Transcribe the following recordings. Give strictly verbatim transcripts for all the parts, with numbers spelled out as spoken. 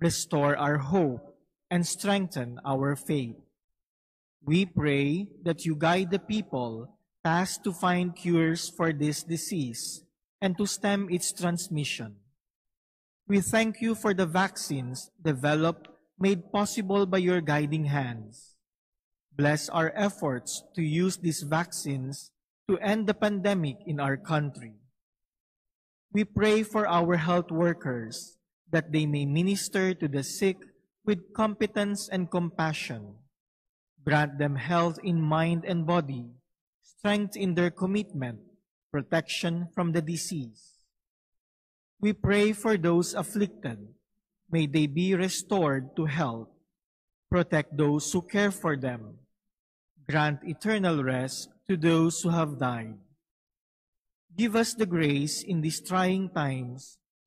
restore our hope, and strengthen our faith. We pray that you guide the people tasked to find cures for this disease and to stem its transmission. We thank you for the vaccines developed, made possible by your guiding hands. Bless our efforts to use these vaccines to end the pandemic in our country. We pray for our health workers that they may minister to the sick with competence and compassion. Grant them health in mind and body, strength in their commitment, protection from the disease. We pray for those afflicted. May they be restored to health. Protect those who care for them. Grant eternal rest to those who have died. Give us the grace in these trying times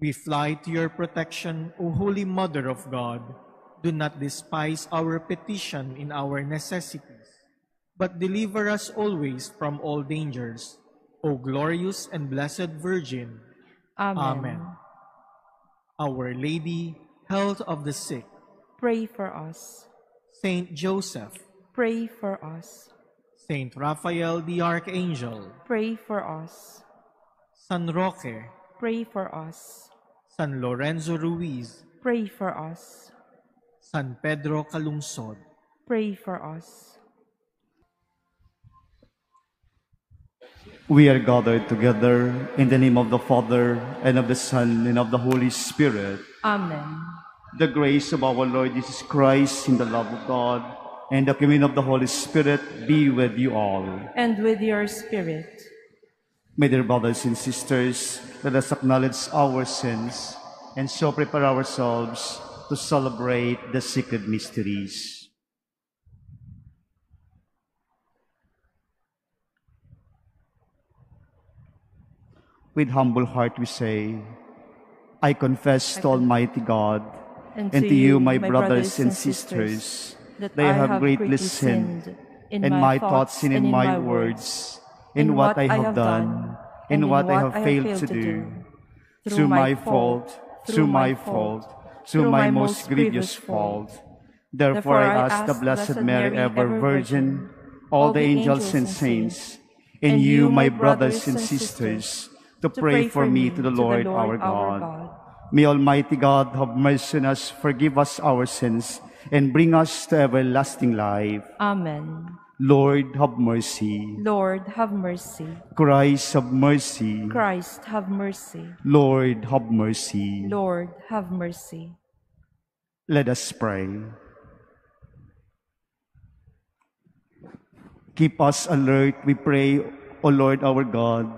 We fly to your protection, O Holy Mother of God. Do not despise our petition in our necessities, but deliver us always from all dangers, O glorious and blessed Virgin. Amen. Amen. Our Lady, health of the sick, pray for us. Saint Joseph, pray for us. Saint Raphael the Archangel, pray for us. San Roque, pray for us. San Lorenzo Ruiz, pray for us. San Pedro Calungsod, pray for us. We are gathered together in the name of the Father, and of the Son, and of the Holy Spirit. Amen. The grace of our Lord Jesus Christ, in the love of God, and the communion of the Holy Spirit be with you all. And with your spirit. My dear brothers and sisters, let us acknowledge our sins, and so prepare ourselves to celebrate the sacred mysteries. With humble heart we say, I confess I to Almighty God, and to, and to you, my, my brothers and sisters, that I have greatly sinned in my thoughts and in my words, in what I have done, in what I have failed to do, through my fault, through my fault, through my most grievous fault. Therefore I ask the Blessed Mary, ever Virgin, all the angels and saints, and you, my brothers and sisters, to pray for me to the Lord our God. May Almighty God have mercy on us, forgive us our sins, and bring us to everlasting life. Amen. Lord, have mercy. Lord, have mercy. Christ, have mercy. Christ, have mercy. Lord, have mercy. Lord, have mercy. Let us pray. Keep us alert, we pray, O Lord our God,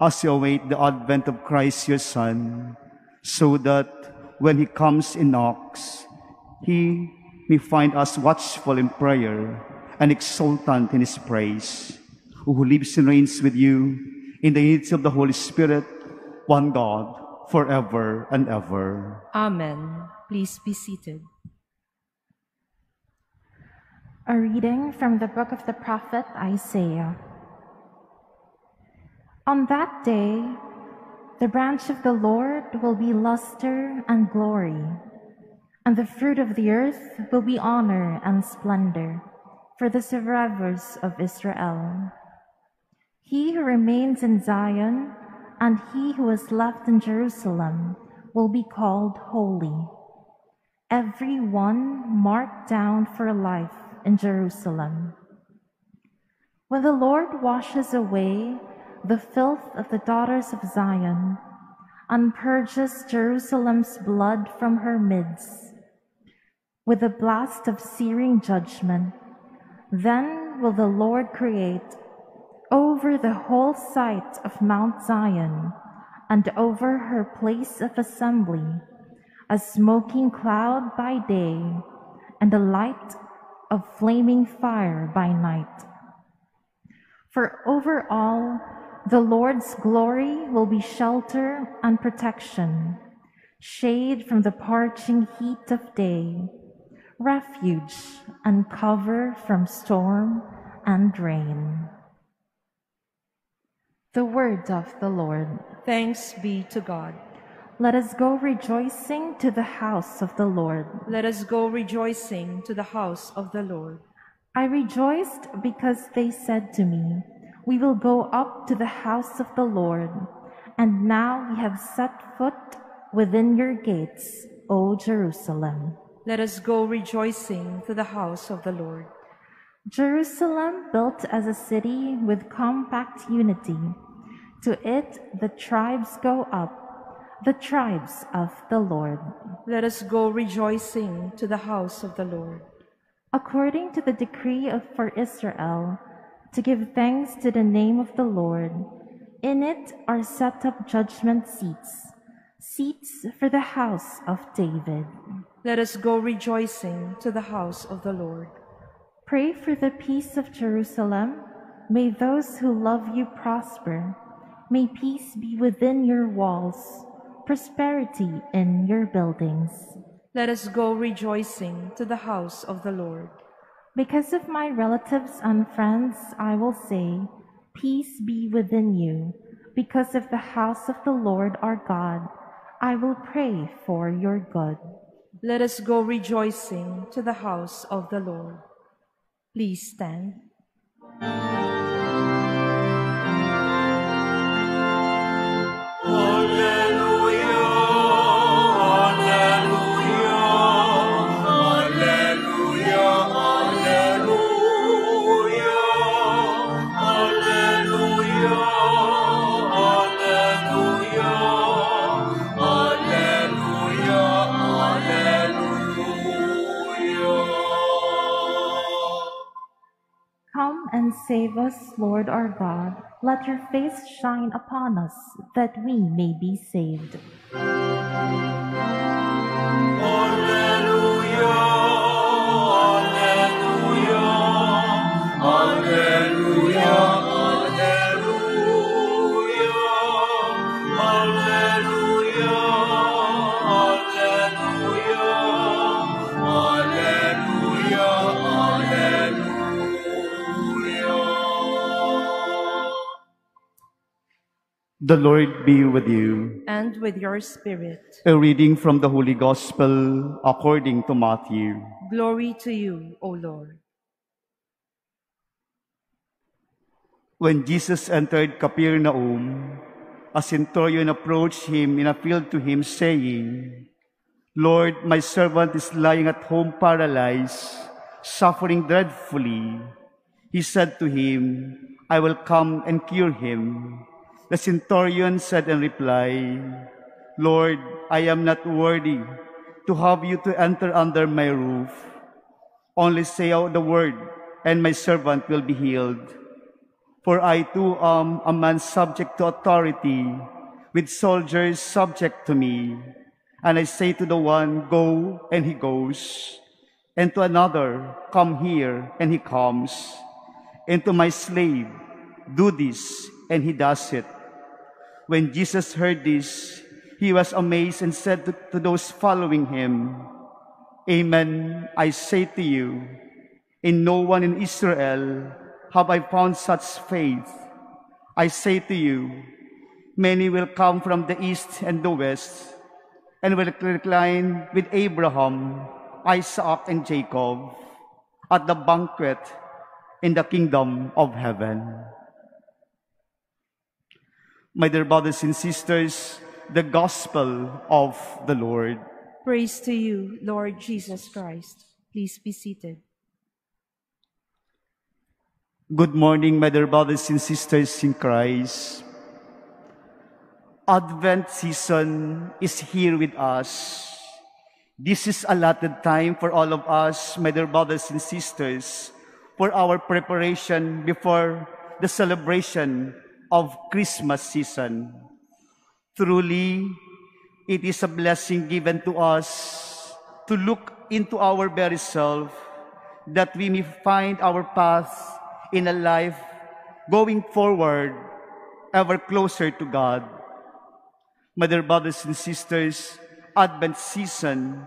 as we await the advent of Christ your Son, so that when he comes and knocks, he may find us watchful in prayer and exultant in his praise, who lives and reigns with you in the unity of the Holy Spirit, one God, forever and ever. Amen. Please be seated. A reading from the book of the prophet Isaiah. On that day, the branch of the Lord will be luster and glory, and the fruit of the earth will be honor and splendor, for the survivors of Israel. He who remains in Zion and he who is left in Jerusalem will be called holy. everyone marked down for life in Jerusalem. When the Lord washes away the filth of the daughters of Zion and purges Jerusalem's blood from her midst, with a blast of searing judgment, then will the Lord create over the whole site of Mount Zion and over her place of assembly a smoking cloud by day and a light of flaming fire by night. For over all, the Lord's glory will be shelter and protection, shade from the parching heat of day, refuge and cover from storm and rain. The word of the Lord. Thanks be to God. Let us go rejoicing to the house of the Lord. Let us go rejoicing to the house of the Lord. I rejoiced because they said to me, "We will go up to the house of the Lord." And now we have set foot within your gates, O Jerusalem. Let us go rejoicing to the house of the Lord. Jerusalem, built as a city with compact unity, to it the tribes go up, the tribes of the Lord. Let us go rejoicing to the house of the Lord. According to the decree of for Israel, to give thanks to the name of the Lord, in it are set up judgment seats, seats for the house of David. Let us go rejoicing to the house of the Lord. Pray for the peace of Jerusalem. May those who love you prosper. May peace be within your walls, prosperity in your buildings. Let us go rejoicing to the house of the Lord. Because of my relatives and friends, I will say, peace be within you. Because of the house of the Lord our God, I will pray for your good. Let us go rejoicing to the house of the Lord. Please stand. And save us, Lord our God. Let your face shine upon us, that we may be saved. Alleluia, alleluia, alleluia, alleluia, alleluia, alleluia, alleluia, alleluia. The Lord be with you. And with your spirit. A reading from the Holy Gospel according to Matthew. Glory to you, O Lord. When Jesus entered Capernaum, a centurion approached him and appealed to him, saying, "Lord, my servant is lying at home paralyzed, suffering dreadfully." He said to him, "I will come and cure him." The centurion said in reply, "Lord, I am not worthy to have you to enter under my roof. Only say out the word, and my servant will be healed. For I too am a man subject to authority, with soldiers subject to me. And I say to the one, 'Go,' and he goes. And to another, 'Come here,' and he comes. And to my slave, 'Do this,' and he does it." When Jesus heard this, he was amazed and said to, to those following him, "Amen, I say to you, in no one in Israel have I found such faith. I say to you, many will come from the east and the west, and will recline with Abraham, Isaac, and Jacob at the banquet in the kingdom of heaven." My dear brothers and sisters, the gospel of the Lord. Praise to you, Lord Jesus Christ. Please be seated. Good morning, my dear brothers and sisters in Christ. Advent season is here with us. This is allotted time for all of us, my dear brothers and sisters, for our preparation before the celebration of Christmas season. Truly, it is a blessing given to us to look into our very self, that we may find our path in a life going forward, ever closer to God. My dear brothers and sisters, Advent season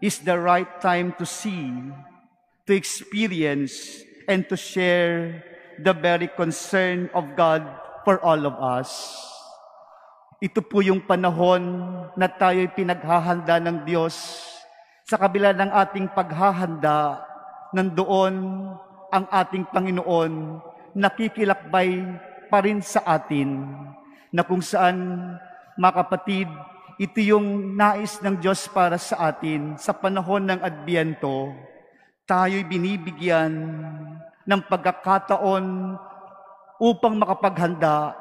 is the right time to see, to experience, and to share the very concern of God for all of us. Ito po yung panahon na tayo'y pinaghahanda ng Diyos sa kabila ng ating paghahanda, nandoon ang ating Panginoon, nakikilakbay pa rin sa atin, na kung saan, mga kapatid, ito yung nais ng Diyos para sa atin sa panahon ng Adbyento. Tayo'y binibigyan ng pagkakataon upang makapaghanda,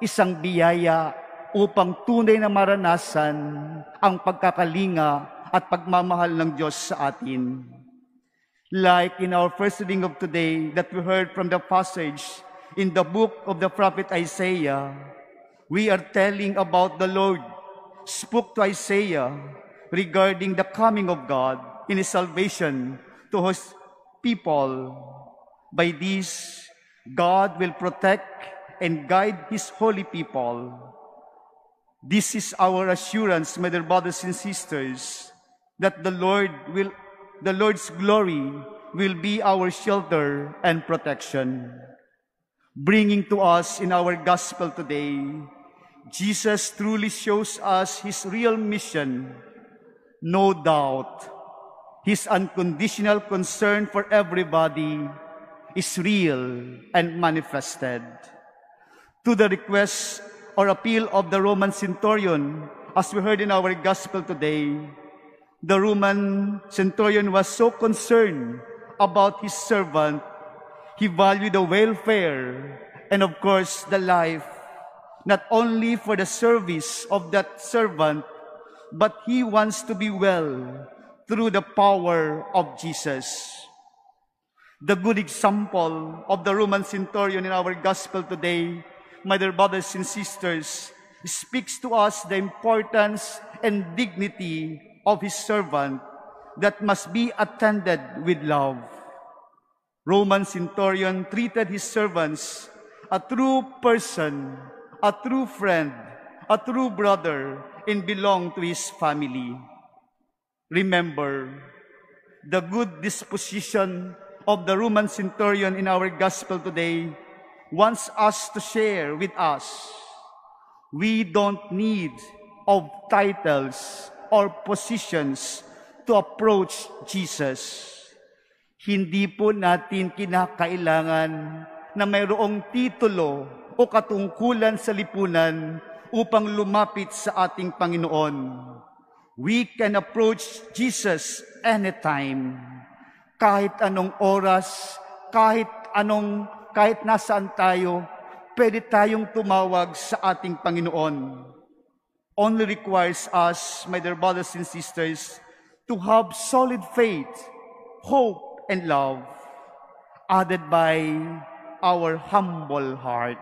isang biyaya upang tunay na maranasan ang pagkakalinga at pagmamahal ng Diyos sa atin. Like in our first reading of today that we heard from the passage in the book of the prophet Isaiah, we are telling about the Lord spoke to Isaiah regarding the coming of God in His salvation to His people. By this, God will protect and guide His holy people. This is our assurance, my dear brothers and sisters, that the Lord will, the Lord's glory will be our shelter and protection. Bringing to us in our gospel today, Jesus truly shows us His real mission. No doubt, His unconditional concern for everybody is real and manifested. To the request or appeal of the Roman centurion, as we heard in our gospel today, the Roman centurion was so concerned about his servant, he valued the welfare and of course the life, not only for the service of that servant, but he wants to be well through the power of Jesus. The good example of the Roman centurion in our gospel today, my dear brothers and sisters, speaks to us the importance and dignity of His servant that must be attended with love. Roman centurion treated his servants, a true person, a true friend, a true brother, and belonged to his family. Remember, the good disposition of the Roman centurion in our gospel today wants us to share with us. We don't need of titles or positions to approach Jesus. Hindi po natin kinakailangan na mayroong titulo o katungkulan sa lipunan upang lumapit sa ating Panginoon. We can approach Jesus anytime, kahit anong oras, kahit anong Kahit nasaan tayo, pwede tayong tumawag sa ating Panginoon. Only requires us, my dear brothers and sisters, to have solid faith, hope, and love, added by our humble heart.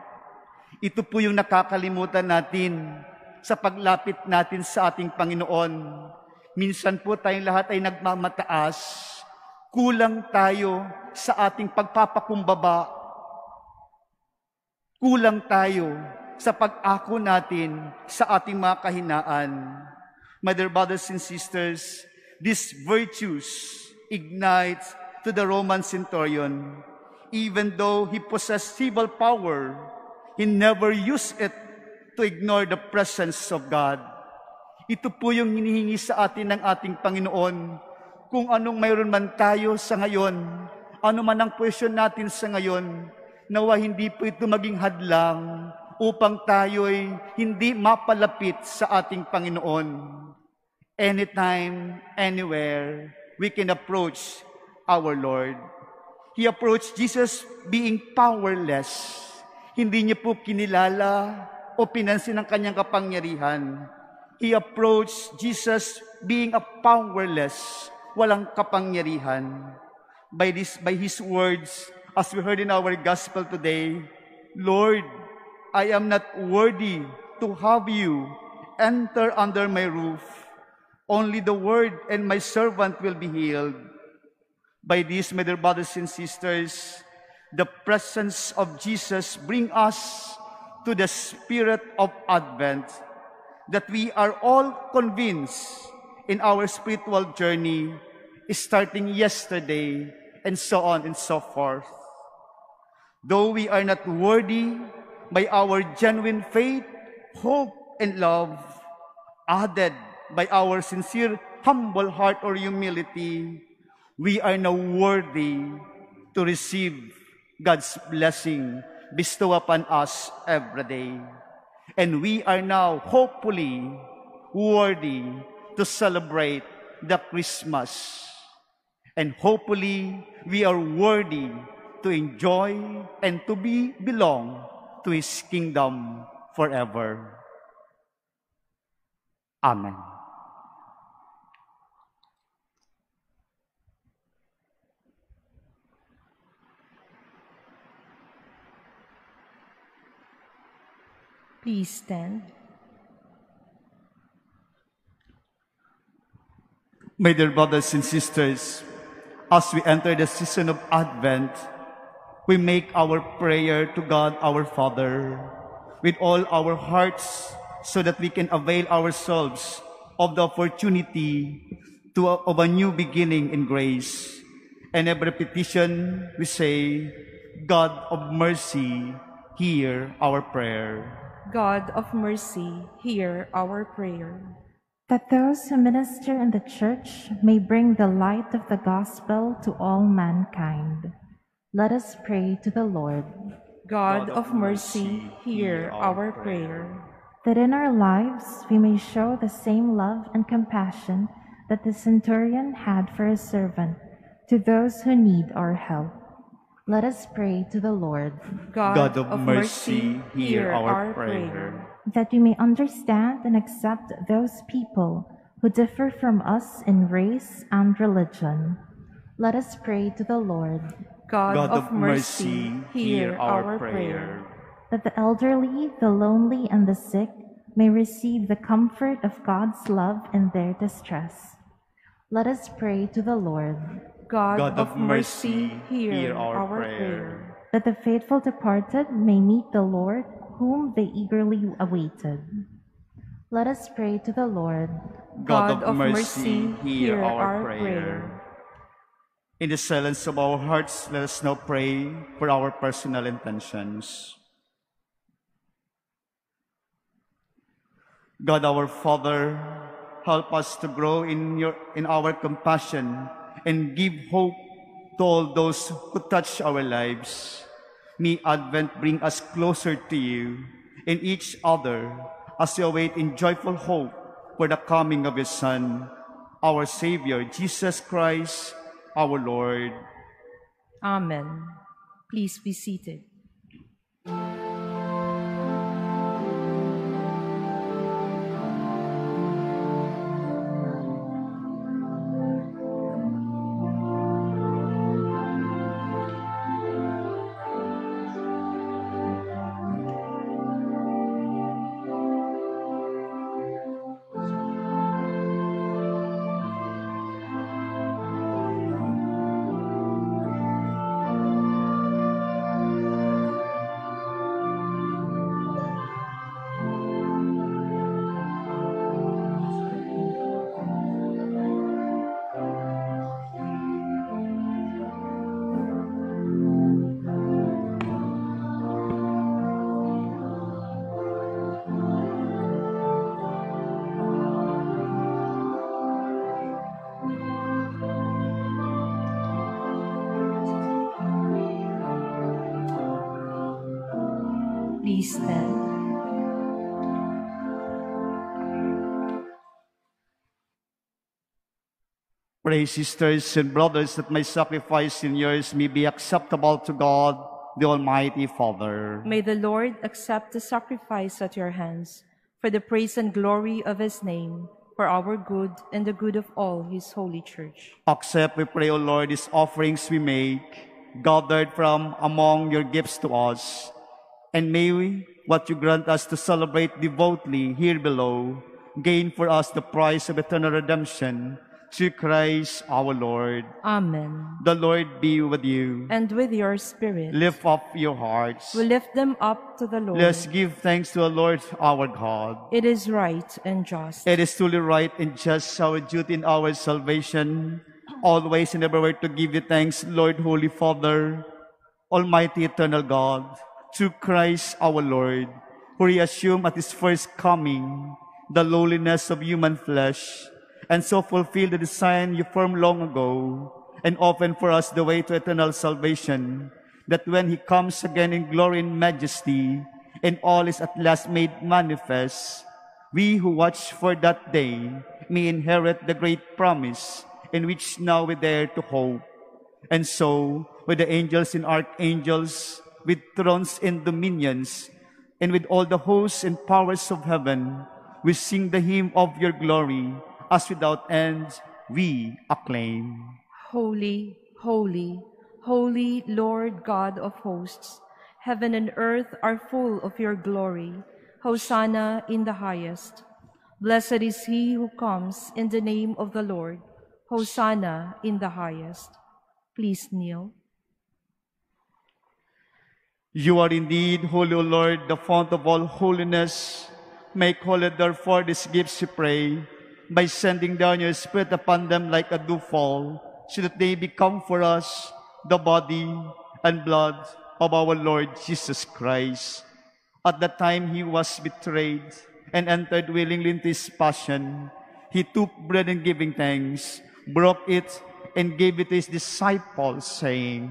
Ito po yung nakakalimutan natin sa paglapit natin sa ating Panginoon. Minsan po tayong lahat ay nagmamataas, kulang tayo sa ating pagpapakumbaba, kulang tayo sa pag-ako natin sa ating mga kahinaan. My dear brothers and sisters, these virtues ignite to the Roman centurion. Even though he possessed evil power, he never used it to ignore the presence of God. Ito po yung hinihingi sa atin ng ating Panginoon. Kung anong mayroon man tayo sa ngayon, ano man ang question natin sa ngayon, nawa hindi po ito maging hadlang upang tayo'y hindi mapalapit sa ating Panginoon. anytime, anywhere, we can approach our Lord. He approached Jesus being powerless. Hindi niya po kinilala o pinansin ang kanyang kapangyarihan. He approached Jesus being a powerless, walang kapangyarihan. By this, by His words, as we heard in our gospel today, Lord, I am not worthy to have you enter under my roof. Only the word and my servant will be healed. By this, my dear brothers and sisters, the presence of Jesus brings us to the spirit of Advent, that we are all convinced in our spiritual journey, starting yesterday, and so on and so forth. Though we are not worthy, by our genuine faith, hope, and love, added by our sincere, humble heart or humility, we are now worthy to receive God's blessing bestowed upon us every day. And we are now hopefully worthy to celebrate the Christmas. And hopefully we are worthy to enjoy and to be belong to His kingdom forever. Amen. Please stand. My dear brothers and sisters, as we enter the season of Advent, we make our prayer to God our Father with all our hearts, so that we can avail ourselves of the opportunity to, of a new beginning in grace. And every petition we say, God of mercy, hear our prayer. God of mercy, hear our prayer. That those who minister in the church may bring the light of the gospel to all mankind. Let us pray to the Lord. God, God of mercy, hear our prayer. That in our lives we may show the same love and compassion that the centurion had for his servant, to those who need our help. Let us pray to the Lord. God, God of, of mercy, mercy, hear our, our prayer. prayer. That we may understand and accept those people who differ from us in race and religion. Let us pray to the Lord. God, God of, of mercy, mercy, hear our, our prayer. prayer. That the elderly, the lonely, and the sick may receive the comfort of God's love in their distress. Let us pray to the Lord. God, God of mercy, hear, hear our, our prayer. prayer. That the faithful departed may meet the Lord, whom they eagerly awaited. Let us pray to the Lord. God, God of mercy, mercy, hear our, our prayer. prayer. In the silence of our hearts, let us now pray for our personal intentions. God our Father, help us to grow in, your, in our compassion and give hope to all those who touch our lives. May Advent bring us closer to you and each other as we await in joyful hope for the coming of your Son, our Savior, Jesus Christ, our Lord. Amen. Please be seated. Pray, sisters and brothers, that my sacrifice and yours may be acceptable to God, the Almighty Father. May the Lord accept the sacrifice at your hands for the praise and glory of his name, for our good and the good of all his holy church. Accept, we pray, O Lord, these offerings we make, gathered from among your gifts to us, and may we, what you grant us to celebrate devoutly here below, gain for us the price of eternal redemption, through Christ our Lord. Amen. The Lord be with you. And with your spirit. Lift up your hearts. We lift them up to the Lord. Let's give thanks to the Lord our God. It is right and just. It is truly right and just, our duty and our salvation, always and everywhere to give you thanks, Lord, Holy Father, Almighty Eternal God, through Christ our Lord, who reassumed at his first coming the lowliness of human flesh, and so fulfill the design you formed long ago, and open for us the way to eternal salvation, that when he comes again in glory and majesty, and all is at last made manifest, we who watch for that day may inherit the great promise in which now we dare to hope. And so, with the angels and archangels, with thrones and dominions, and with all the hosts and powers of heaven, we sing the hymn of your glory, as without end we acclaim. Holy, holy, holy Lord God of hosts, heaven and earth are full of your glory. Hosanna in the highest. Blessed is he who comes in the name of the Lord. Hosanna in the highest. Please kneel. You are indeed holy, O Lord, the fount of all holiness. Make holy, therefore, these gifts, we pray, by sending down your Spirit upon them like a dewfall, so that they become for us the body and blood of our Lord Jesus Christ. At the time he was betrayed and entered willingly into his passion, he took bread and giving thanks, broke it, and gave it to his disciples, saying,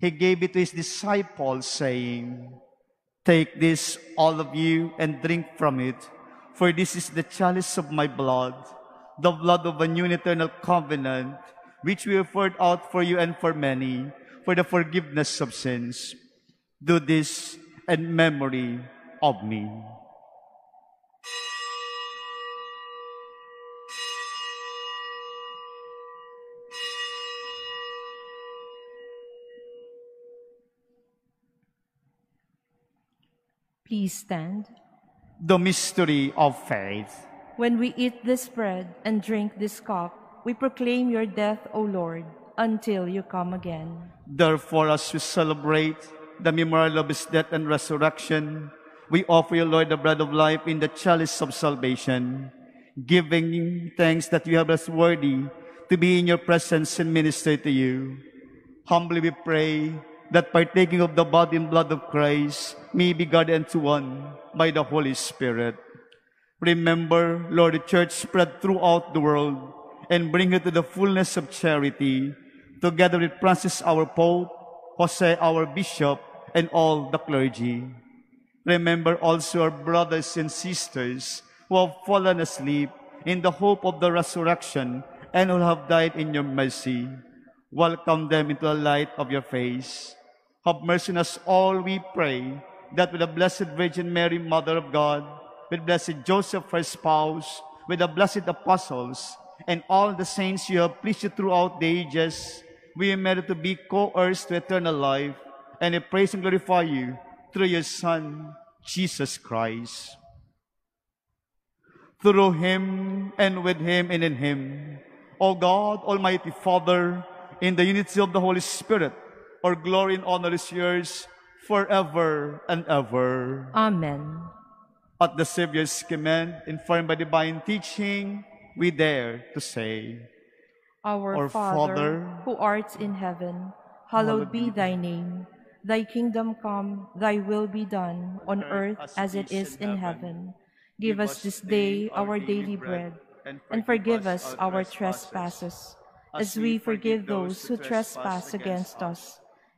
he gave it to his disciples, saying, "Take this, all of you, and drink from it, for this is the chalice of my blood, the blood of a new and eternal covenant, which we have poured out for you and for many, for the forgiveness of sins. Do this in memory of me." Please stand. The mystery of faith. When we eat this bread and drink this cup, we proclaim your death, O Lord, until you come again. Therefore, as we celebrate the memorial of his death and resurrection, we offer you, Lord, the bread of life in the chalice of salvation, giving thanks that you have us worthy to be in your presence and minister to you. Humbly we pray that partaking of the body and blood of Christ may be guarded unto one by the Holy Spirit. Remember, Lord, the church spread throughout the world, and bring her to the fullness of charity, together with Francis our Pope, Jose our Bishop, and all the clergy. Remember also our brothers and sisters who have fallen asleep in the hope of the resurrection and who have died in your mercy. Welcome them into the light of your face. Have mercy on us all, we pray, that with the Blessed Virgin Mary, Mother of God, with Blessed Joseph, her spouse, with the blessed apostles, and all the saints you have pleased throughout the ages, we are merit to be co-heirs to eternal life, and we praise and glorify you through your Son, Jesus Christ. Through him, and with him, and in him, O God, Almighty Father, in the unity of the Holy Spirit, our glory and honor is yours forever and ever. Amen. At the Savior's command, informed by divine teaching, we dare to say, Our, Our Father, Father, who art in heaven, hallowed be thy name. Thy kingdom come, thy will be done, on earth as it is in heaven. Give us this day our daily bread, and forgive us our trespasses, as we forgive those who trespass against us.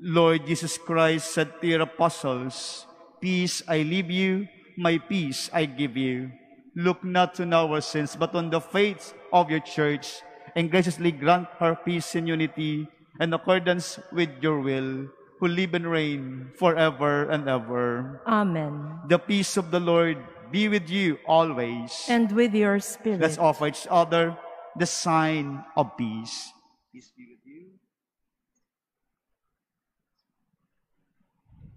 Lord Jesus Christ said to your apostles, "Peace I leave you, my peace I give you. Look not on our sins, but on the faith of your church, and graciously grant her peace and unity in accordance with your will, who live and reign forever and ever." Amen. The peace of the Lord be with you always. And with your spirit. Let's offer each other the sign of peace. Peace be with you.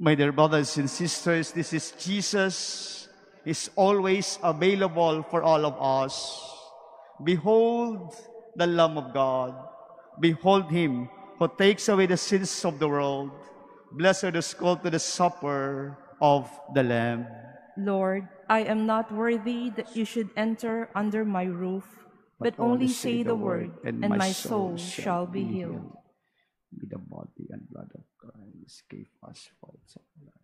My dear brothers and sisters, this is Jesus. Is always available for all of us. Behold the Lamb of God. Behold him who takes away the sins of the world. Blessed are those called to the supper of the Lamb. Lord, I am not worthy that you should enter under my roof, but, but only say the word, and my soul shall be healed. Be the body and blood of Christ gave us faults of life.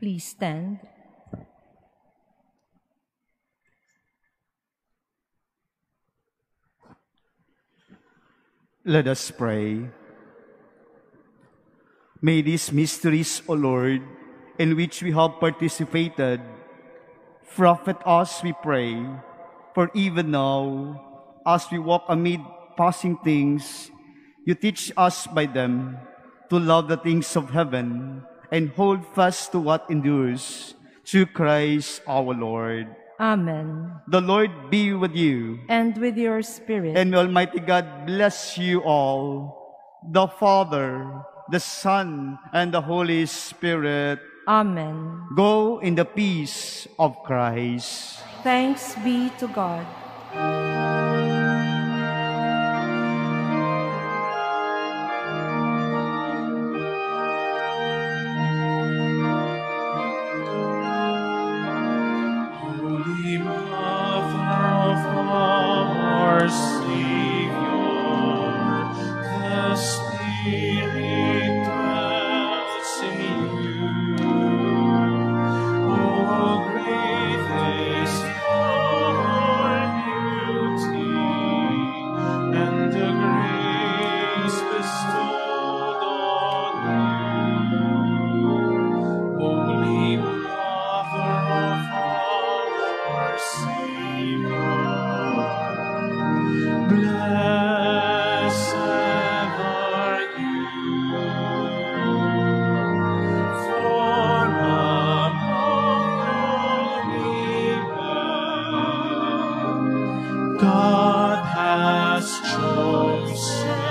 Please stand. Let us pray. May these mysteries, O Lord, in which we have participated, Profit us, we pray, for even now, as we walk amid passing things, you teach us by them to love the things of heaven and hold fast to what endures, through Christ our Lord. Amen. The Lord be with you. And with your spirit. And Almighty God bless you all, the Father, the Son, and the Holy Spirit. Amen. Go in the peace of Christ. Thanks be to God. God has chosen